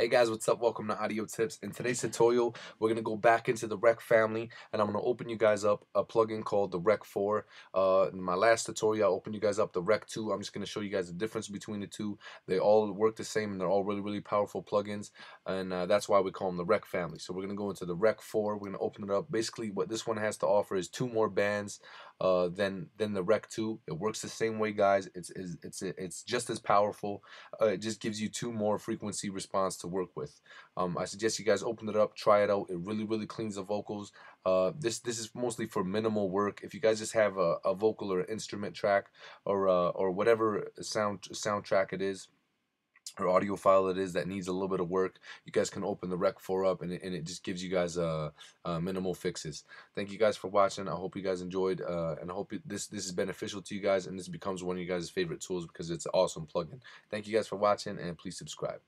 Hey guys, what's up? Welcome to Audio Tips. In today's tutorial, we're going to go back into the REQ family, and I'm going to open you guys up a plugin called the REQ 4. In my last tutorial, I opened you guys up the REQ 2. I'm just going to show you guys the difference between the two. They all work the same, and they're all really, really powerful plugins, and that's why we call them the REQ family. So we're going to go into the REQ 4. We're going to open it up. Basically, what this one has to offer is two more bands than the REQ 2. It works the same way, guys. It's just as powerful. It just gives you two more frequency response to work with. I suggest you guys open it up, try it out. It really, really cleans the vocals. This is mostly for minimal work. If you guys just have a vocal or instrument track or whatever soundtrack it is, or audio file it is that needs a little bit of work, you guys can open the REQ 4 up, and it just gives you guys minimal fixes. Thank you guys for watching. I hope you guys enjoyed, and I hope this is beneficial to you guys, and this becomes one of you guys' favorite tools because it's an awesome plugin. Thank you guys for watching, and please subscribe.